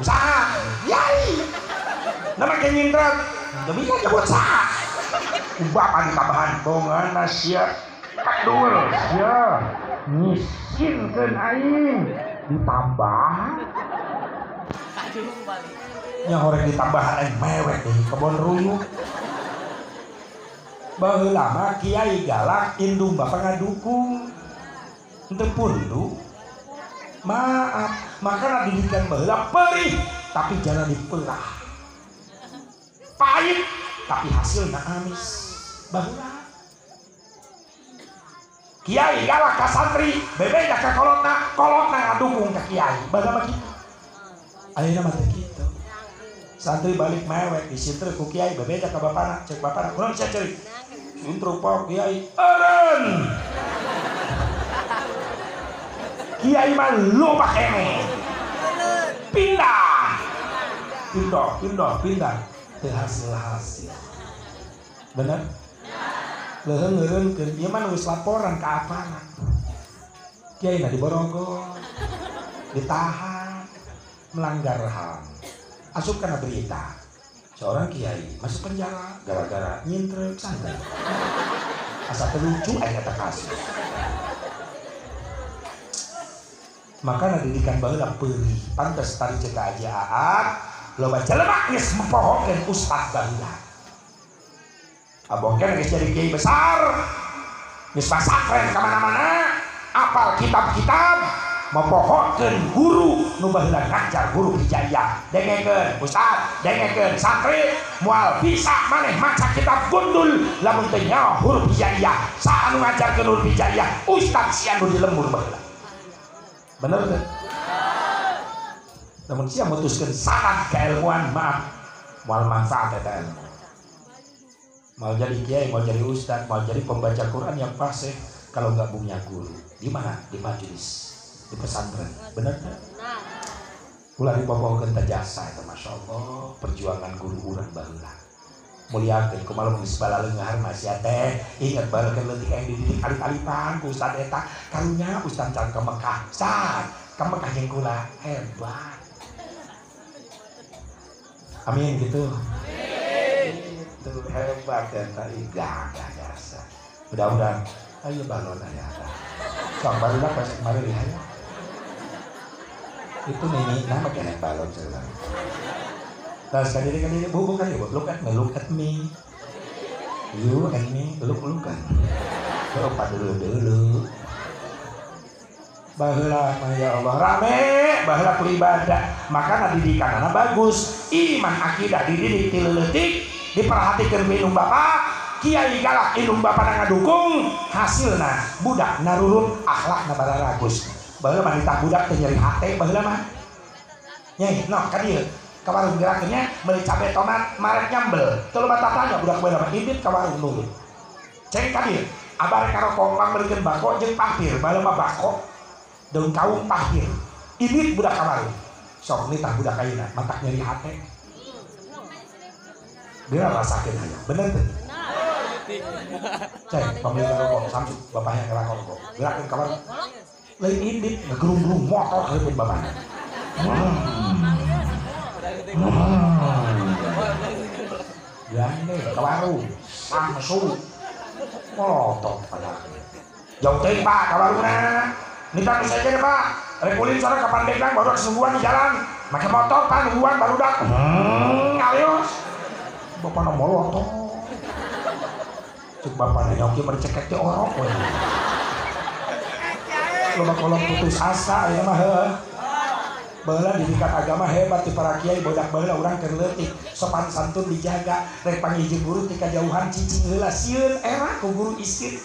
usaha yai namanya nyintrat demi aja buat usaha ubah pagi tambahan bongan nasihat pakdul ya nyisinkan aing ditambah yang orang ditambah aing mewek di kebon ruyuk baru lama kiai galak indung bapak ngadukung untuk pundu maaf makanan didikan baheula perih tapi jangan dipelah pahit tapi hasilnya amis baheula kiai galak ka santri bebeda ka kolotna kolotna ngadukung ka kiai baheula begitu ayeuna mah teh kitu santri balik mewek disintre ku kiai bebeda ka bapana cek bapana urang bisa ceurik intro pak kiai eureun kiai mah lupa kene pindah terhasil bener leheun ke dia mah nulis laporan ke apana kiai na diborogol ditahan melanggar HAM asup kana berita seorang kiai masuk penjara gara-gara nyintrek santri asa terlucu aya kasus maka didikan baheula peurih pantes tari ceuk aja aak loba jelema geus mempohokeun ustaz baheula abokeun geus jadi kiai besar geus pasakren ka mana-mana apal kitab-kitab mempohokeun guru nu baheula ngajar guru hijaya dengekeun ustaz dengekeun santri moal bisa maneh maca kitab gundul lamun teu nyaho huruf hijaya saanu ngajarkeun huruf hijaya ustaz sia nu dilembur baheula bener kan? Namun siap memutuskan sangat keilmuan maaf mual manfaat eta ilmu mau jadi kiai, mau jadi ustad, mau jadi pembaca Quran yang fasih kalau nggak punya guru di mana? Di majelis, di pesantren bener kan? Ulah dipopohkeun teh jasa eta masya Allah perjuangan guru urang baheula muliakeun kumaha mun geus balaleungahar masih teh ingat balakeun leutik aya dididik alif-alifan ku ustaz eta karunya ustaz can ka Mekah sah ka Mekah jeung kula hebat amin gitu amin itu hebat eta igah jasa mudah-mudahan ayo balon aya ada sok barudak pas kemarin ya itu nini nama kene balon celah terus kan ini bukan ya look at me you and me look at me teropat dulu baheula ya Allah rame baheula ibadah maka didikanana bagus iman akidah dididik ti leutik diperhatikeun minum bapak kiai galak ilmu bapak ngadukung hasilna budak narurut akhlakna balaragus baheula mah ditah budak teh nyeri hate baheula mah nyai noh ka dieu ke warung gerakannya beli cabai tomat marek nyambel telu mata tanya budak-budak mah ibit ke warung nurut cek tadi abare ka rokok pamrikeun bako jeung pahpir baheula mah bako daun kaung pahpir ibit budak ka warung sok nitah budak ayeuna matak nyeri hate geura rasakeun aya bener teh cek pamrikeun rokok samsung bapaknya ka rokok gerakeun ka warung lain ibit ngegerung-gerung motor heupeun bapakna gandeng ke warung samsu motor padahal jauh ting pak ke warungnya minta bisa aja deh pak rekulin sana ke Pandeglang baru ada sungguhan di jalan pakai motor kan sungguhan baru udah ngalius bapak nomor waktu cek bapaknya nyoki merceketnya orok lo bakal putus asa ya mah baheula didikan agama hebat di para kiai bodak baheula urang keur leutik sopan santun dijaga rek pangijing guru ti kajauhan cicing heula sieun era ku guru istri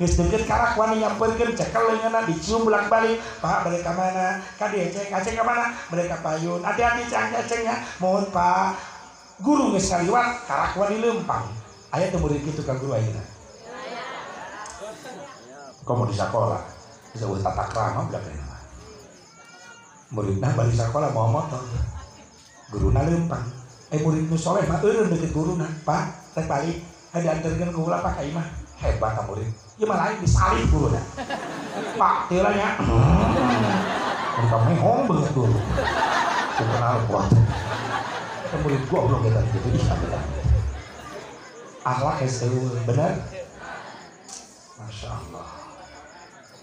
geus deukeut karak wani nyampeurkeun cekel leungeunna dicium bolak-balik pak balik ka mana ka dieu cek aceh ka mana balik ka payun hati-hati cangcengnya mohon pak guru geus kaliwat karak wani leumpang aya teu murid kitu ka guru ayeuna komo di sakola bisa buat tata krama budak muridna balik sekolah mau motor guruna leumpang murid nu soleh mah eureun deket guruna pak rek balik hade anterkeun ka ulah pak imah hebat ka murid ieu mah lain disalih guruna pak teu lah nya mun ka mehong beungeut guru terkenal kuat. Murid gua belum ngerti gitu. Ih, akhlak heueuh bener. Masya Allah.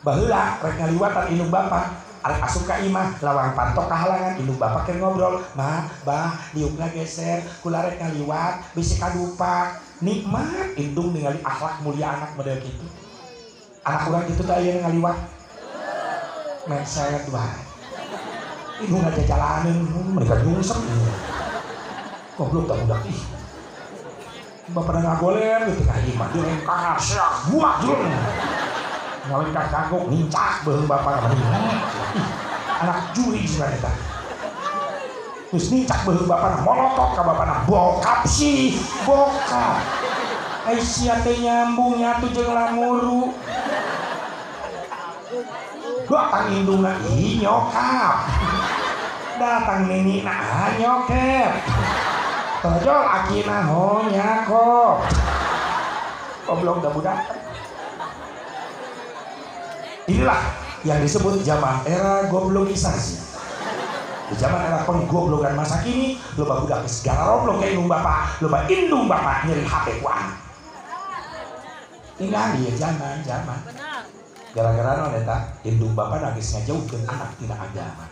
Baheula rek ngaliwatan indung bapak, arek asup ka imah, lawang pantok kahalangan indung bapak keur ngobrol. Ma, bah, diunglah geser, kula rek ngaliwat, bisi kadupa. Nikmat indung ningali akhlak mulia anak model gitu. Anak urang kitu teh aya ngaliwat. Main saya tuh. Indung aja jalanin, mereka nyungsep. Goblok tak udah ih. Bapak pada ngagoler gitu ka imah, direngkang sia buak jur. Maulid kagok nincak beuh bapak mah. Anak juri juga eta. Terus nincak beuh bapak molotot ka bapak nah bokap sih, bokap. Ai sia teh nyambung nyatu jeung lamuru. Datang indungna ih nyokap. Datang nenina nyokep. Tojol akina ho nyakop. Goblok da budak. Inilah yang disebut zaman era goblogisasi. Di zaman era penggoblogan masa kini, loba budak segala roblok ke indung bapak, loba indung bapak nyeri HP ku anak. Tinggal di zaman. Gara-gara non eta, indung bapak nangis ngajaukeun anak tina agama.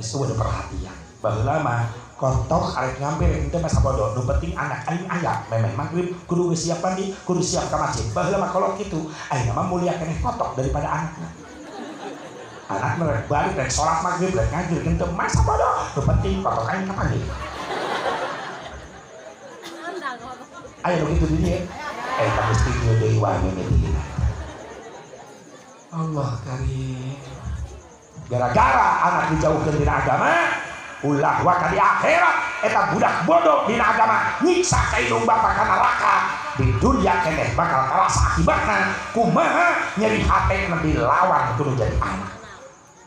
Itu ada perhatian. Baru lama kontok arek ngambil itu masa bodoh. Nu penting anak aing aya memeh magrib kudu siap mandi, kudu siap ka masjid. Baru lama kalau gitu aing mah mulia keneh kotok daripada anaknya. Anak merek balik rek salat magrib rek ngaji kitu masa bodoh. Nu penting kotok aing ka mandi. Ayo begitu dinya. Eta mesti deui wae mimiti. Allah karim. Gara-gara anak dijauhkan dina agama, ulah waka di akhirat, eta budak bodoh dina agama, nyiksa ka indung bapak ka neraka. Di dunia keneh bakal karasa akibatna, kumaha nyeri hate nebi lawan kudu jadi anak.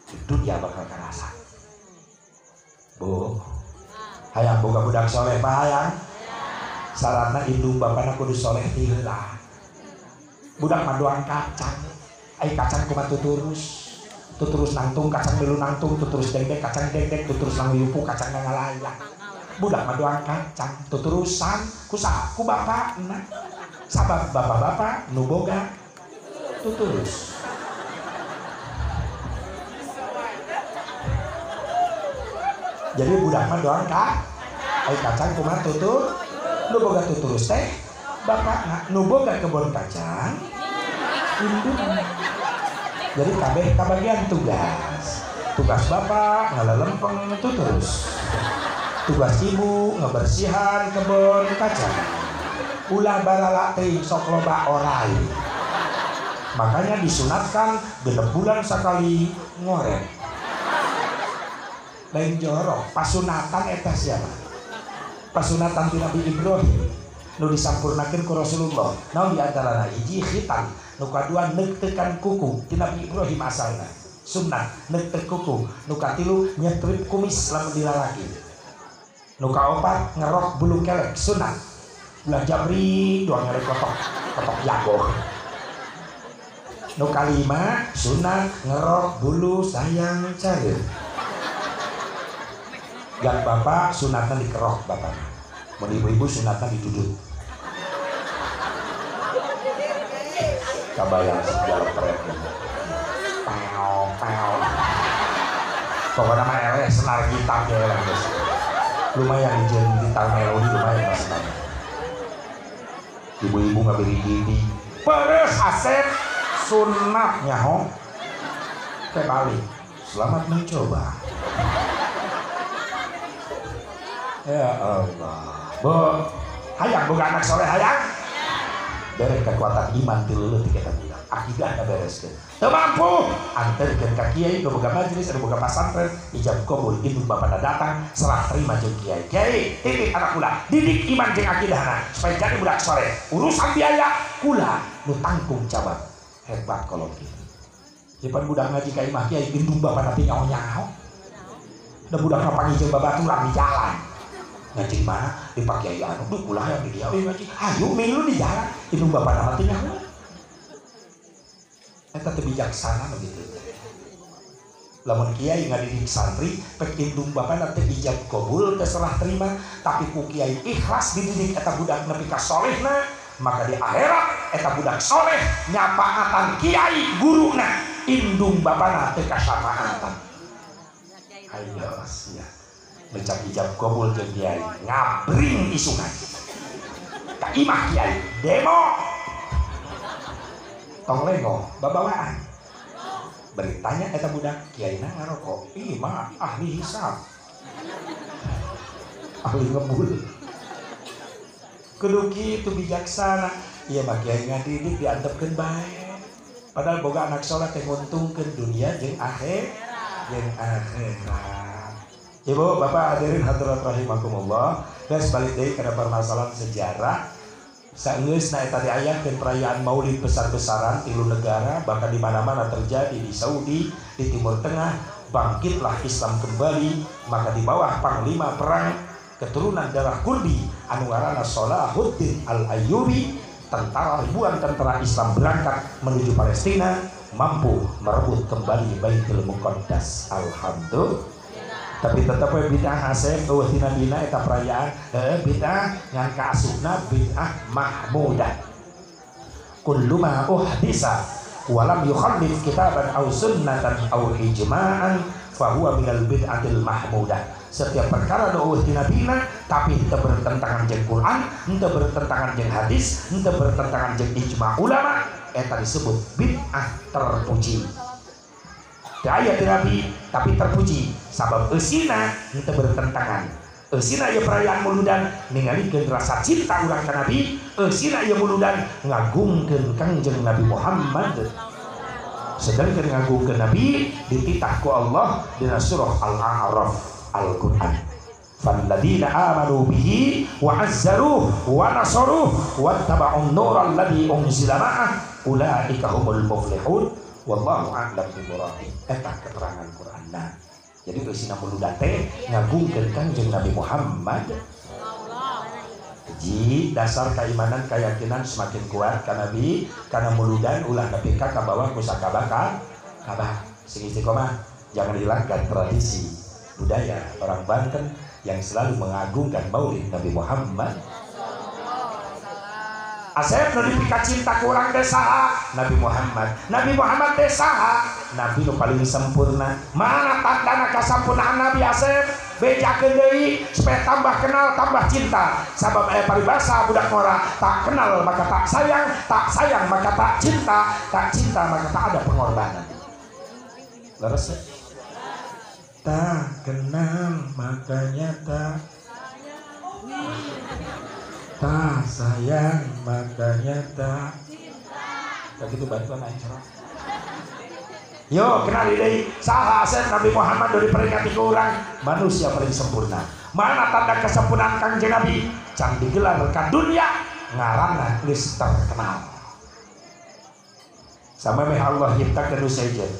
Di dunia bakal karasa. Bu, hayang boga budak soleh mah hayang. Saranna indung bapana kudu soleh heula. Budak mah doang kacang, ai kacang kumatu turus. Terus nangtung kacang belu nangtung, terus dendek kacang dendek, terus nangyupu kacang ngalayak. Budak mah doang kacang, terusan kusaha ku bapak na. Sabab bapak-bapak nu boga terus. Jadi budak mah doang kacang, ai kacang kumaha tutur, nu boga terus teh bapak na nu boga kebon kacang. Jadi kabeh kabagian tugas bapak ngalelempeng itu terus, tugas ibu ngebersihan kebun kacang, ulah baralak teh sok loba orai. Makanya disunatkan 6 bulan sekali ngoreng. Lain jorok pasunatan eta siapa? Pasunatan Nabi Ibrahim nu disampurnakeun ku Rasulullah. Naon di antarana hiji khitan. Nu kadua neuktekan kuku ti Nabi Ibrahim asalna sunnah neuktek kuku. Nu katilu nyetrip kumis lamun dilalaki. Nu kaopat ngerok bulu kelek sunnah. Ulah jabri doang ngarek kotok jago. Nu kalima sunnah ngerok bulu sayang careum. Yang bapak sunatna dikerok bapak. Mun ibu-ibu sunatna diduduk. Kabayang segala keren pao pokoknya mah eleh senar gitar eleh guys lumayan ijen gitar melodi lumayan mas ibu-ibu ngabeli gini peres aset sunat nyaho kembali selamat mencoba ya Allah bo hayang boga anak soleh hayang berek kekuatan iman tilulu tiga bulan akidah ada bereskan temampu antarkan ke kiai ke boga majelis ada boga pasantren ijab kabul indung bapak datang serah terima jeung kiai titik anak kula didik iman jeung akidahna supaya jadi budak sore urusan biaya kula nu tanggung jawab hebat kalau gitu depan budak ngaji ka imah kiai indung bapak tapi nyaho da budak panggih jeung babaturan di jalan. Ngaji mana? Dipakai ya anu duh kulah yang dia ngaji. Ayo milu di jalan. Indung bapak nama teh nyaho. Eta teu bijaksana begitu. lamun kiai ngadidik santri pekin dumbakan nanti ijab kabul terserah terima, tapi ku kiai ikhlas dididik eta budak nepi ka solehna, maka di akhirat eta budak soleh nyapaatan kiai guruna indung babana teu kasapaatan. Ayo sia becak ijab kabul jeung kiai ngabring isungan ka imah kiai demo tong lengo babawaan. Beritanya eta budak kiaina ngarokok, ih mah ahli hisab, ahli ngebul. Kudu kitu bijaksana, ieu mah kiai ngadidik diantepkeun bae. Padahal boga anak soleh teh nguntungkeun dunia jeung akhirat. Ibu, bapak, hadirin hadirat rahimakumullah, geus balik deui kana permasalahan sejarah. Saeusna eta diayakeun perayaan Maulid besar-besaran tilu negara, bahkan di mana-mana terjadi, di Saudi, di Timur Tengah. Bangkitlah Islam kembali, maka di bawah panglima perang keturunan darah Kurdi anu ngaranna Salahuddin Al-Ayyubi, tentara ribuan tentara Islam berangkat menuju Palestina, mampu merebut kembali Baitul Muqaddas. Alhamdulillah. Tapi tetap bid'ah asep tina bina eta perayaan bid'ah ngan ka asupna bid'ah mahmudah. Kullu ma uhdisa wa lam yukhallif kitaban aw sunnatan aw ijma'an fa huwa minal bid'atil mahmudah. Setiap perkara doa tina bina tapi henteu bertentangan jeung Quran, henteu bertentangan jeung hadis, henteu bertentangan jeung ijma' ulama, eta disebut bid'ah terpuji. Daya terapi tapi terpuji sabab eusina henteu bertentangan. Eusina ieu perayaan Mauludan ningalikeun rasa cinta urang ka Nabi, eusina ieu Mauludan ngagungkeun Kangjeng Nabi Muhammad. Sedangkeun ngagungkeun Nabi dititah ku Allah dina surah Al-A'raf Al-Qur'an. Falladzina amanu bihi wa 'azzaruhu wa nasaruhu wattaba'un nural ladzi unzila ma'ah ulaika humul muflihun. Wallahu a'lam bishawab. Eta keterangan Qur'anna. Jadi eusina Mauludan teh ngagungkeun Kangjeng Nabi Muhammad. Jadi dasar keimanan keyakinan semakin kuat ka Nabi, kana Mauludan ulah nepika ka bawah kusaka bakal kabah. Sing istiqomah, jangan hilangkan tradisi budaya orang Banten yang selalu mengagungkan Maulid Nabi Muhammad. Asep nu dipika cinta ku urang teh saha? Nabi Muhammad teh saha? Nabi nu paling sempurna. Mana tandana kasampurnaan Nabi Asep? Bejakeun deui supaya tambah kenal tambah cinta. Sabab aya paribasa budak ngora, tak kenal maka tak sayang, tak sayang maka tak cinta, tak cinta maka tak ada pengorbanan. Leres? Tak kenal makanya tak tak sayang makanya tak cinta. Begitu bantuan acara. Yo kenali deui saha Asep Nabi Muhammad dari peringati ku urang manusia paling sempurna. Mana tanda kesempurnaan Kangjeng Nabi? Can digelar ka dunya ngaranna geus terkenal. Samemeh Allah nyiptakeun nu sejen.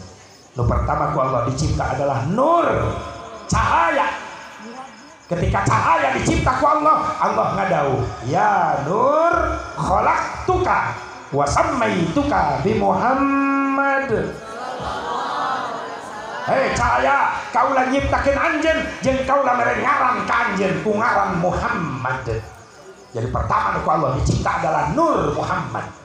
Nu pertama ku Allah dicipta adalah nur, cahaya. Ketika cahaya dicipta ku Allah ngadau, ya nur khalaqtuka wa sammaituka bi Muhammad. Hei cahaya, kaulah nyiptakeun anjeun jeung kaulah mere ngaran ka anjeun ku ngaran Muhammad. Jadi pertama ku Allah dicipta adalah nur Muhammad.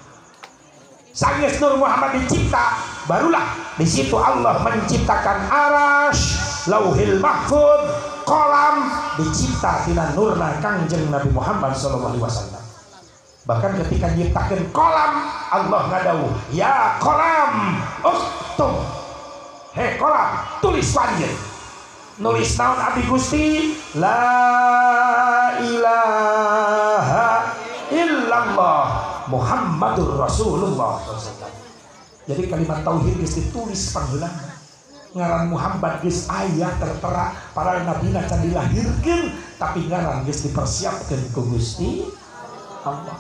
Sanes nur Muhammad dicipta, barulah di situ Allah menciptakan arasy, Lauhil Mahfud, kolam dicipta tina nurna Kangjeng Nabi Muhammad SAW. Bahkan ketika nyiptakeun kolam, Allah ngadau, ya kolam, uktub. Hei kolam, tulis panjang. Nulis naon abdi Gusti? La ilaha illallah Muhammadur Rasulullah. Jadi kalimat tauhid geus ditulis panggeunan. Ngaran Muhammad geus ayah tertera para nabina can dilahirkeun tapi ngaran geus dipersiapkeun ku Gusti Allah.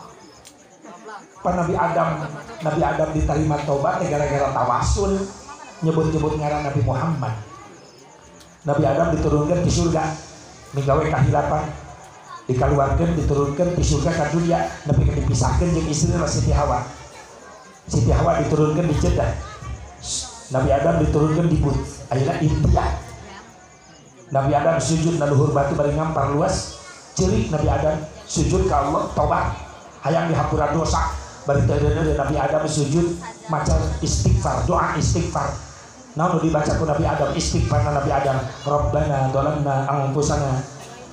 Pan Nabi Adam diterima tobat gara-gara tawasul nyebut-nyebut ngaran Nabi Muhammad. Nabi Adam diturunkan di surga minggawe kahilapan, dikaluarkeun diturunkan di surga ka dunya, nepi dipisahkeun jeung istrina Siti Hawa. Siti Hawa diturunkan di Jeddah. Nabi Adam diturunkan di bumi. ayeuna imtihan. Nabi Adam sujud na luhur batu bari ngampar luas, cilik Nabi Adam sujud ka Allah tobat, hayang dihapura dosa. Bari teureun Nabi Adam sujud maca istighfar, doa istighfar. Naon dibaca ku Nabi Adam istighfar Nabi Adam, Rabbana dzalamna anfusana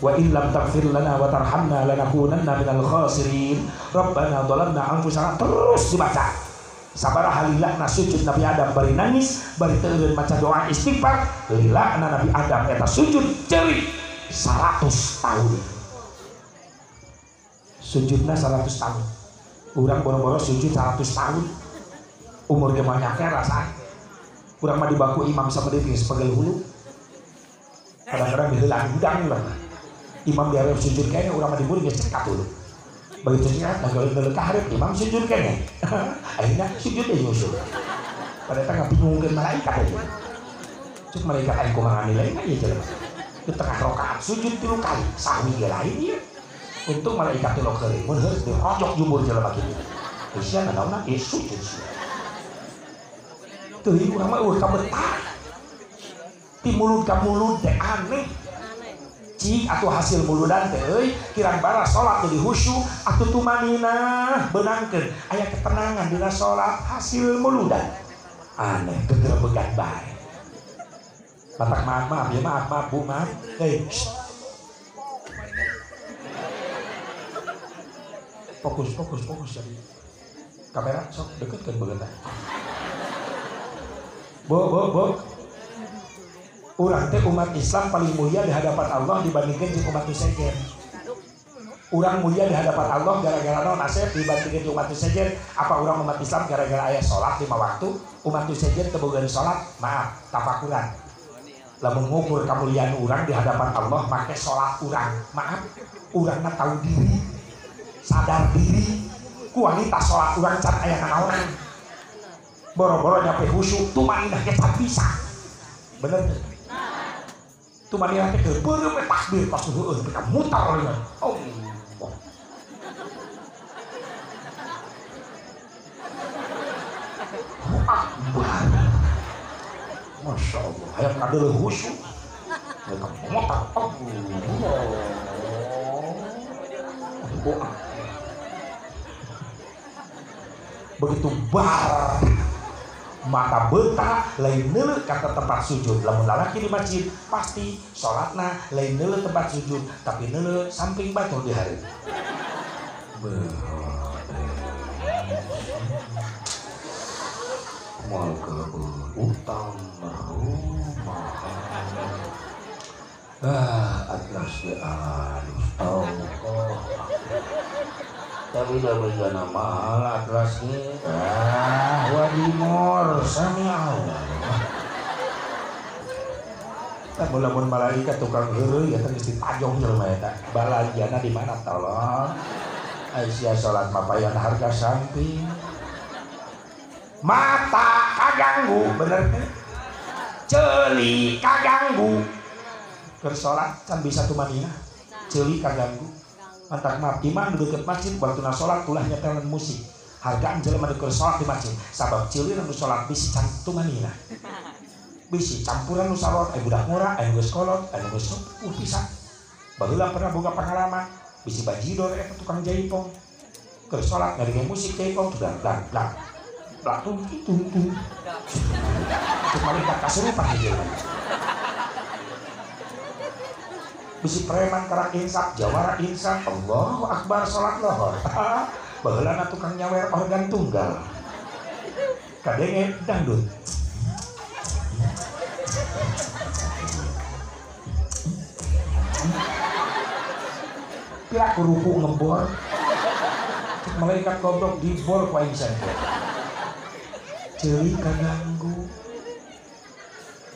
wa in lam taghfir lana wa tarhamna lanakunanna minal khasirin. Rabbana dzalamna anfusana terus dibaca. Sabaraha lilakna sujud Nabi Adam bari nangis, bari teureun maca doa istighfar, lilakna Nabi Adam eta sujud ceurik 100 tahun. Sujudna 100 tahun. Urang boro-boro sujud 100 tahun. Umur ge manyake rasaan. Urang mah dibaku imam samedeuting sepegel hulu. Kadang-kadang diheulah hudang urang. Imam diarep sujud kene urang mah diburu geus cekap hulu. Begitu nyata kalau ngelek harap imam sujud kan ya akhirnya sujud ya Yusuf pada tengah bingungkan malaikat aja cuk malaikat aja kumaha nilai aja jalan ke tengah rokaat sujud tilu kali sami ya lain ya untung malaikat tilu kali menurut dia rojok jumur jalan lagi isya nanauna ya sujud tuh ibu nama urka betah ti mulut ka mulut deh aneh cik atau hasil muludan teh kirang bara salat jadi khusyuk atau tumaninah benangkeun aya ketenangan dina salat hasil muludan aneh kegerebegan bae batak maaf ya maaf Bu maaf fokus jadi kamera sok deketkeun beungeut bo urang teh umat Islam paling mulia di hadapan Allah dibandingkan jeung umat nusejen. Urang mulia di hadapan Allah gara-gara naon asep dibandingkan jeung umat nusejen. Apa urang umat Islam gara-gara aya salat 5 waktu, umat nusejen teu boga salat? Maaf, tafakuran. Lamun ngukur kamuliaan urang di hadapan Allah make salat urang. Maaf, urangna tahu diri, sadar diri, kualitas salat urang can aya kanaonan. Boro-boro nyape khusyuk tumaninah ge capisah. Bener teh? Tu mania teh beureum we takbir pas heueuh ka mutar nya. Oh. Masya Allah, hayang ka deuleuh khusyuk. Ka mutar. Oh. Begitu bar mata betah lain neuleuh ka tempat sujud. Lamun lalaki di masjid pasti salatna lain neuleuh tempat sujud, tapi neuleuh samping batu di hari. Moal utang rumah. Atlas di alus tahu kok. Tapi dah berjana mahal atrasnya. Wadimor sami Allah. Tak boleh pun malaikat tukang huru ya terisi tajong jelma ya tak. Balajana di mana tolong? Aisyah sholat mapayan harga samping. Mata kaganggu bener nih. Celi kaganggu. Kersolat kan bisa tumanina. Celi kaganggu. Antak maaf, imam duduk ke masjid waktu sholat tulah nyetelan musik hargaan jelema duduk sholat di masjid sabab cilir nu sholat bisi cantumanina bisi campuran nu sholat budak murah, geus kolot, geus sopuh pisan baheula pernah boga pengalaman bisi bajidor eta tukang jaipong keur sholat ngadengeun musik jaipong blang blang blang blang tung tung tung malaikat kasurupan aja bisi preman karak insaf, jawara insaf, Allahu Akbar sholat lohor baheulana tukang nyawer organ tunggal kadenge dangdut piraku ruku ngebor malaikat goblok dibor ku aing santai ceurik kaganggu.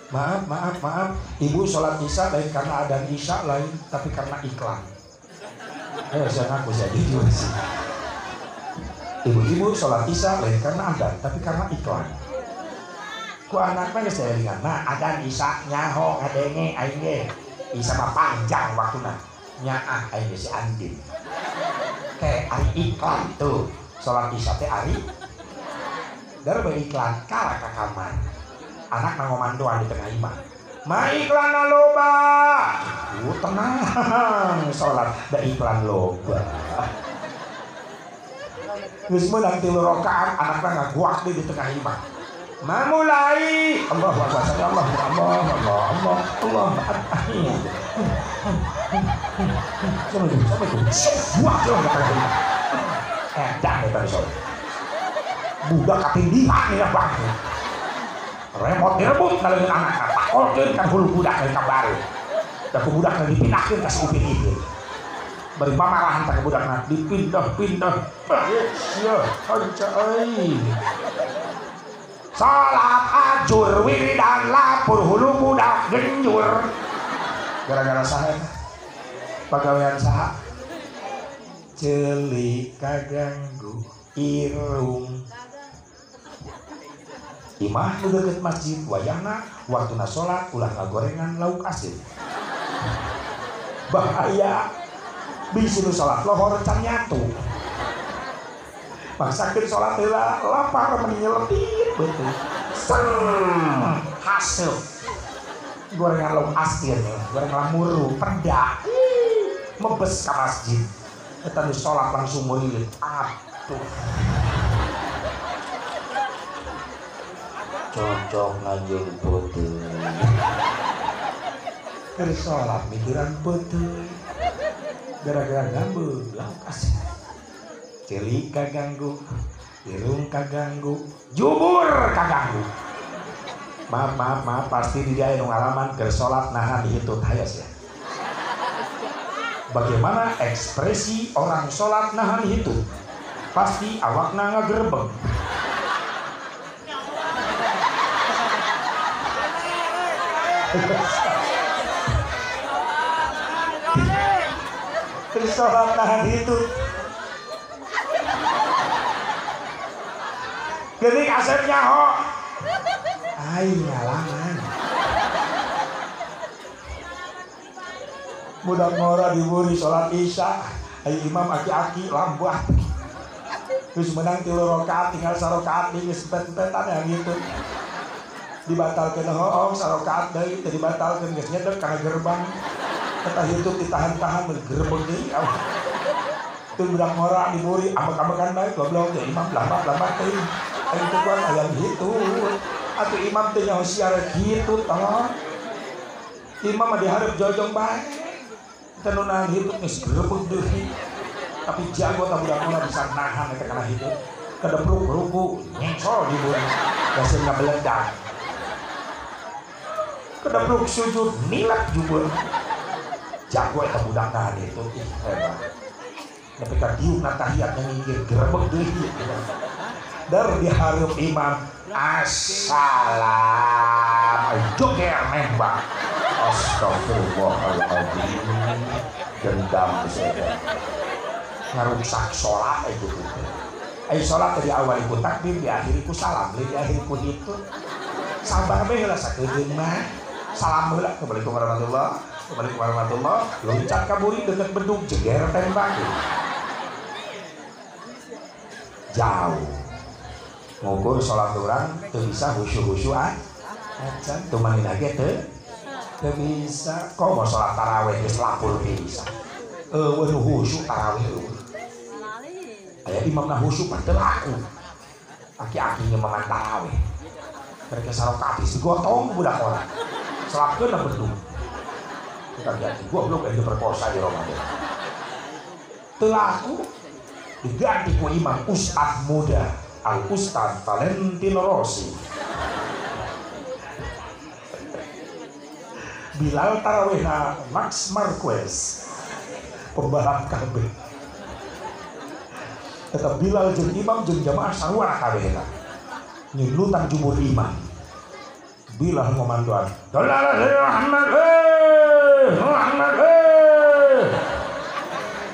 Maaf, ibu sholat isya lain karena adzan isya lain, tapi karena iklan. Saya ngaku jadi jujur. Ibu-ibu sholat isya lain karena adzan, tapi karena iklan. Ku anaknya saya ringan. Nah, adzan isya nyaho ngadenge ainge. Isya mah panjang waktuna. Nyaah ainge si Andin. Kayak ari iklan tuh. Sholat isya teh ari. Dari iklan kalah kakaman. anak nangomandoan di tengah imam. Ma iklan loba. Tenang salat da iklan loba. Geus meunang 3 rakaat anakna ngaguak di tengah imam. Mamulai Allahu Akbar, Allahu Akbar, Allahu Akbar, Allahu Akbar. Budak katindihan ya bang. Remot direbut nalengin anak-anak. Pakolkeun kan hulu budak dari kabaru. Da ku budak lagi dipindahkeun ka sauping ieu. Bari mamarahan ka budakna dipindah-pindah. Yeuh, hancur euy. Salat ajur wiridan lapor hulu budak genjur. Gara-gara saha? Pagawean saha? Ceuli kaganggu irung. Imah nu deukeut masjid wayahna waktuna salat ulah ngagorengan lauk asin. Bahaya. Bisi nu salat lohor can nyatu. Paksakeun salat heula lapar meni nyeletir betul. Seng hasil. Gorengan lauk asin, gorengan lamuru, peda. Mebes ka masjid. Eta nu salat langsung meureun. Atuh. Cocok najeng putih tersolat mikiran putih gara-gara ganggu lauk asin ceri kaganggu irung kaganggu jubur kaganggu maaf pasti di dia yang ngalaman tersolat nahan hitut hayas ya bagaimana ekspresi orang solat nahan hitut pasti awakna ngagerbeng tersolat nahan itu gening asepnya ho aing ngalaman budak ngora diburi salat isya aing imam aki-aki lambat terus menang 3 rakaat tinggal 1 rakaat geus bet-betan ya gitu dibatalkan hoong sarokaat deui teh dibatalkeun geus nyedek ka gerbang eta hidup ditahan-tahan bergerbang deui awak teu budak ngora diburi ambek-ambekan bae goblok teh imam lambat teh aya teu kuat aya kitu atuh imam teh nyaho siare kitu tah imam mah diharep jojong bae teu nahan hidup geus gerbang deui tapi jago tah budak ngora bisa nahan eta kana hidup kedepluk ruku nyengsol diburi dasar ngabeledak kedepluk sujud nilak jubur jago eta budak nahan itu hebat tapi ka diuk natahiyat nyinggir gerebek deui dar dihareup imam assalam joger nembak astagfirullahaladzim dendam setan ngarusak salat itu ai salat tadi awal ikut takbir di akhir ku salam di akhir ku itu sabar bae heula sakedeung mah salam heula assalamualaikum warahmatullahi wabarakatuh waalaikumsalam warahmatullahi wabarakatuh loncat ka buri deket beduk jeger tembak jauh ngukur salat urang teu bisa khusyuk-khusyuan acan teu manina ge teu bisa komo salat tarawih geus lapur pisan eueuh nu khusyuk tarawih aya imamna khusyuk mah teu laku aki-aki nyemangat tarawih mereka sarok habis digotong budak orang selapkeun na bedung kita lihat goblok aya perkosa di Ramadan teu laku diganti ku imam ustaz muda al ustaz Valentino Rossi Bilal tarawihna Max Marquez pembalap kabeh eta Bilal jeung imam jeung jamaah sarua kabehna nyulutan jubur imam Bilal komandoan Dolar Muhammad Muhammad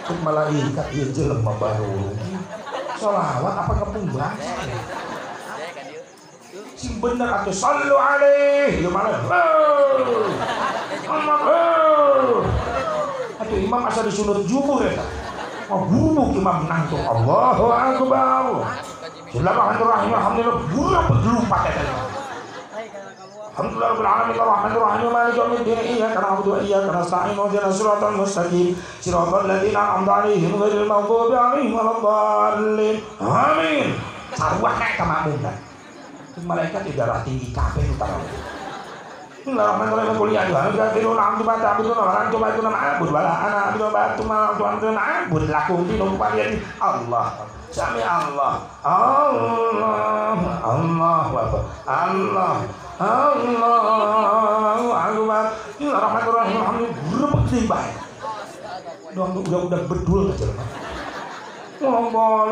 kok malaikat ieu jelema baru sholawat apa kepungbang sing bener atuh sallu alaihi ieu malah atuh imam asa disunut jubur eta ngabubuk imam nangtung Allahu Akbar Bismillahirrahmanirrahim. Alhamdulillah, budak bergelumpah. الحمد لله رب العالمين الرحمن الرحيم مالك يوم الدين إياك نعبد وإياك نستعين واهدنا الصراط المستقيم صراط الذين أنعمت عليهم غير المغضوب عليهم ولا الضالين آمين. Sarwah naik ke makmuran. Malaikat di darah tinggi kabeh utara. Bismillahirrahmanirrahim. Qul ya ayyuhal kafirun a'budu ma ta'budun wa la antum a'budun a'budu wa la ana a'budu ma ta'budun a'budu lakum dinukum waliya Allah. Sami Allah. Allah. Allah wa Allah. Allahu akbar. Bismillahirrahmanirrahim. Alhamdulillah begitu baik. Udah berdul aja. Allahumma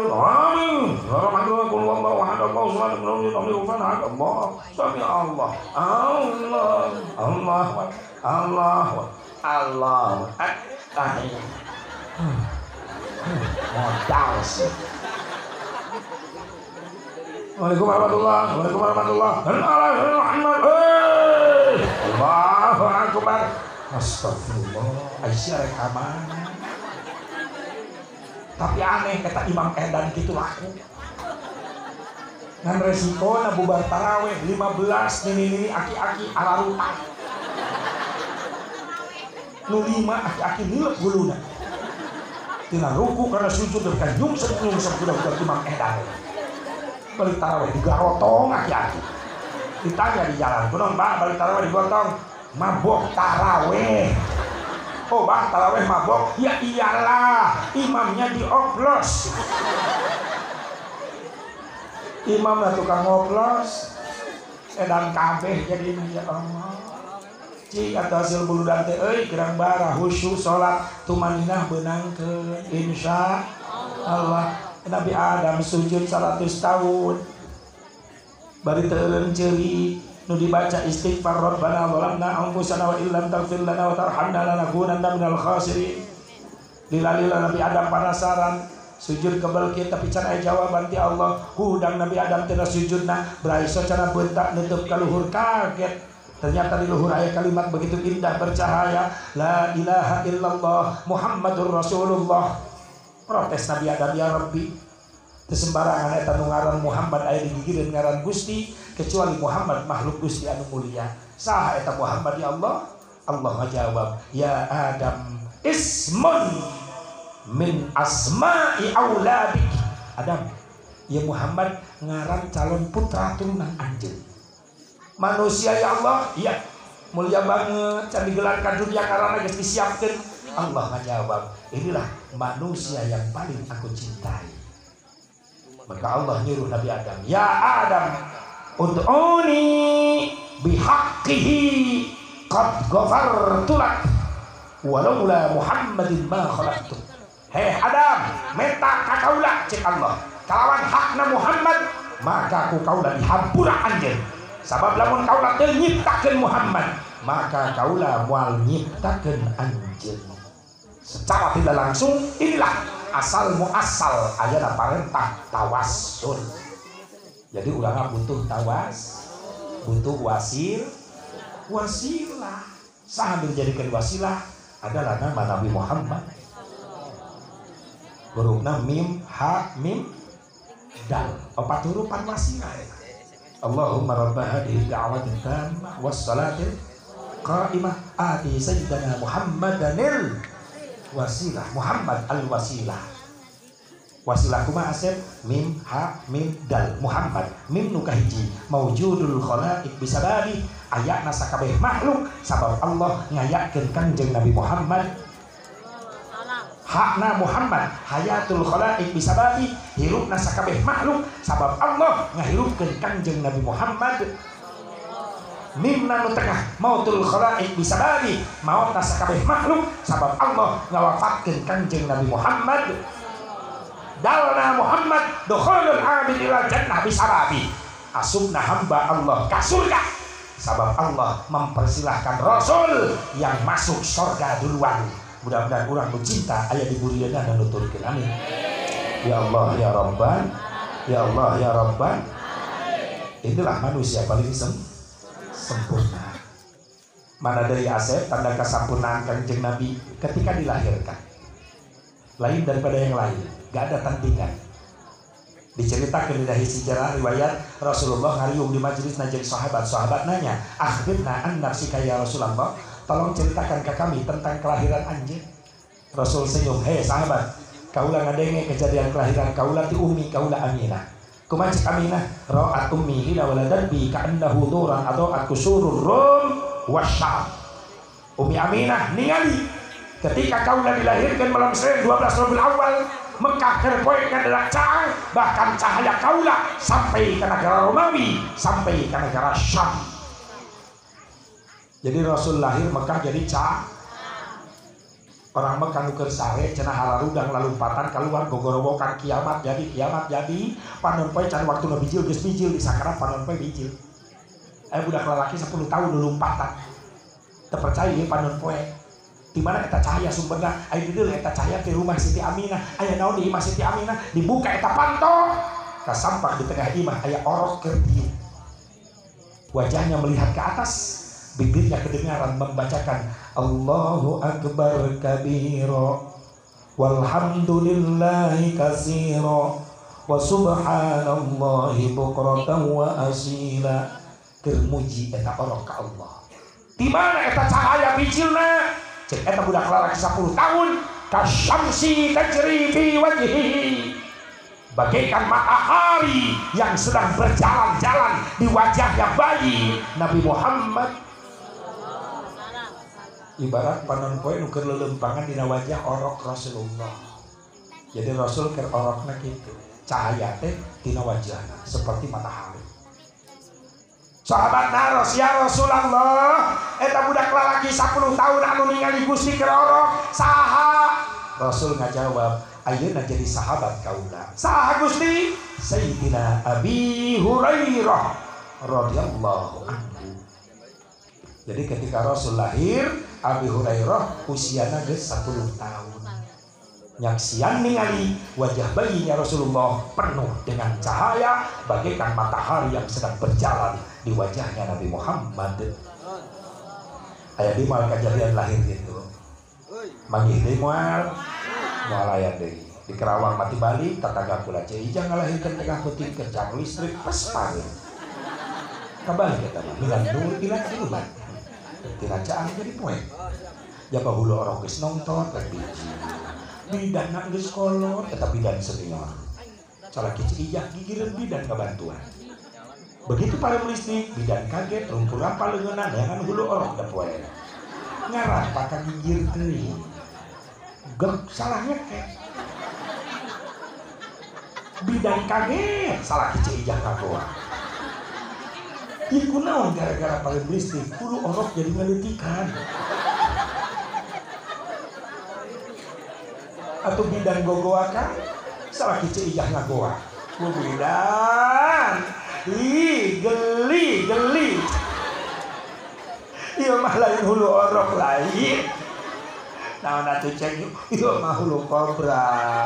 amin. Alhamdulillah qul huwallahu ahad Allahu samad lam yalid walam yulad Allahu sami Allah. Allah. Allah. Allah. Allah. Modal sih. Waalaikumsalam warahmatullahi wabarakatuh. Allahu akbar. Astagfirullah. Aisyah rekaman. Tapi aneh kata Imam Edan gitu laku. Ngan resiko na bubar tarawih 15 nini aki-aki ala rutan. Nu 5 aki-aki nilep guluna. Tina ruku karena sujud dekat nyungsep budak-budak Imam Edan. Balik tarawih digarotong aki-aki. Ditanya di jalan, "Benon, Mbak, balik tarawih digotong, mabok tarawih." Oh, Mbak, tarawih mabok? Ya iyalah, imamnya dioplos. Imamnya tukang oplos. Edan kabeh jadi ya Allah. Cik atau hasil bulu dante euy gerang bara khusyuk salat tumaninah beunangkeun insya Allah. Nabi Adam sujud 100 tahun bari teu eureun ceuri nu dibaca istighfar rabbana zalamna anfusana wa illam taghfir lana wa tarhamna lanakunanna minal khasirin. Dilalilah Nabi Adam penasaran sujud ke Balkis tapi can aya jawaban ti Allah. Hudang Nabi Adam tina sujudna braisa cara beutak nutup ka luhur kaget. Ternyata di luhur ayat kalimat begitu indah bercahaya la ilaha illallah Muhammadur Rasulullah. Protes Nabi Adam ya Rabbi kesembarangan eta nu ngaran Muhammad aya digigireun ngaran Gusti kecuali Muhammad makhluk Gusti anu mulia saha eta Muhammad ya Allah. Allah ngajawab ya Adam ismun min asma'i auladik. Adam ya Muhammad ngaran calon putra turunan anjeun manusia ya Allah ya mulia banget can digelar ka dunya karana geus disiapkeun. Allah menjawab, inilah manusia yang paling aku cintai. Maka Allah nyuruh Nabi Adam, ya Adam, ud'uni bihaqqihi qad ghafartu lak walaula Muhammadin ma khalaqtu. Hei Adam, minta ka kaula cek Allah. Kalawan hakna Muhammad, maka ku kaula dihampura anjeun. Sabab lamun kaula teu nyiptakeun Muhammad, maka kaula moal nyiptakeun anjeun. Secara tidak langsung inilah asal muasal ayana parentah tawassul. Jadi ulama butuh tawas, butuh wasil, wasilah. Sambil jadikan wasilah adalah nama Nabi Muhammad. Hurufna mim ha mim dal. Opat huruf pan wasilah. Allahumma rabba hadhihi da'watin tammah was salatil qa'imah ati sayyidina Muhammadanil wasilah. Muhammad al-wasilah. Wasilah kuma asep mim ha mim dal Muhammad. Mim nuka hiji maujudul khalaik bisababi ayakna sakabeh makhluk sabab Allah ngayakeun kanjeng Nabi Muhammad. Hakna Muhammad hayatul khalaik bisababi hirupna sakabeh makhluk sabab Allah ngahirupkeun kanjeng Nabi Muhammad. Mimna nu tengah mautul khalaik bisababi mautna sakabeh makhluk sabab Allah ngawafatkeun kanjeng Nabi Muhammad. Dalna Muhammad dukhulul abid ila jannah bisababi asubna hamba Allah ka surga sabab Allah mempersilahkan Rasul yang masuk surga duluan. Mudah-mudahan urang nu cinta aya diburieunna dan nuturkeun amin ya Allah ya Rabban ya Allah ya Rabban. Itulah manusia paling sempurna. Mana dari Asep tanda kesempurnaan kanjeng Nabi ketika dilahirkan lain daripada yang lain, gak ada tandingan. Diceritakan dari sejarah riwayat Rasulullah ngariung di majelis najib sahabat nanya, akhbirna an nafsika ya Rasulullah, tolong ceritakan ke kami tentang kelahiran anjing. Rasul senyum, hei sahabat, kaulah ngadenge kejadian kelahiran kaulah ti ummi kaulah aminah. Kumacik aminah ra'at ummi ila waladan bi ka'annahu nuran atau akusurur rum wasyab. Ummi Aminah ningali ketika kaulah dilahirkan malam Senin 12 Rabiul Awal, Mekah kerpoeknya adalah cahaya, bahkan cahaya kaulah sampai ke negara Romawi, sampai ke negara Syam. Jadi Rasul lahir Mekah jadi cah. Orang Mekah nuker sare cenah halarudang lalumpatan keluar gogorobokan kiamat jadi panon poe can waktu nabi bijil geus bijil disakara panon poe bijil. Aya budak lalaki 10 tahun lalumpatan. Terpercaya ieu panon poe. Di mana kita cahaya sumberna, ayo dulu kita cahaya di rumah Siti Aminah, ayo naon di imah Siti Aminah, dibuka kita pantau, kita sampak di tengah imah, ayo orok kerti, wajahnya melihat ke atas, bibirnya kedengaran membacakan Allahu Akbar kabiro, walhamdulillahi kasiro, wa subhanallahi bukratan wa asila, termuji kita orok ke Allah. Di mana kita cahaya bijilna? Eta budak lalaki 10 tahun kasyamsi tajri fi wajhihi, bagaikan matahari yang sedang berjalan-jalan di wajahnya bayi Nabi Muhammad. Ibarat panon poe nu keur lelempangan dina wajah orok Rasulullah. Jadi Rasul keur orokna kitu, cahaya teh dina wajahna seperti matahari. Sahabat naros ya Rasulullah, eta budak lalaki 10 tahun anu ningali Gusti kerorok saha? Rasul ngajawab, ayeuna jadi sahabat kaula. Saha Gusti? Sayyidina Abi Hurairah radhiyallahu anhu. Jadi ketika Rasul lahir, Abi Hurairah usiana geus 10 tahun. Nyaksian ningali wajah bayinya Rasulullah penuh dengan cahaya bagaikan matahari yang sedang berjalan di wajahnya Nabi Muhammad. Aya di mal kejadian lahir gitu. Manggih deui moal, moal aya deui. Di Kerawang mati balik tatangga kula ceui jangan lahirkeun tengah peuting kerjang listrik pas panen. Kabalik eta mah milan nur ilang siluman. Tiracaan jadi poe. Ya bahulu orang geus nongtot tapi bidan nak geus kolot eta bidan senior calaki cijah gigireun bidan kabantuan begitu para listrik bidan kaget rumpur apa leungeunna dengan hulu orok da poe ngarah paka gigir teuing gem salahnya teh bidan kaget calaki cijah kagoa ieu naon gara-gara para listrik hulu orok jadi ngelitikan. Atau bidan gogoa kan? Salah kece ijah ngagoa. Ku bidan. Ih, geli, geli. Ieu mah lain hulu orok lain. Naon atuh cek ieu mah hulu kobra.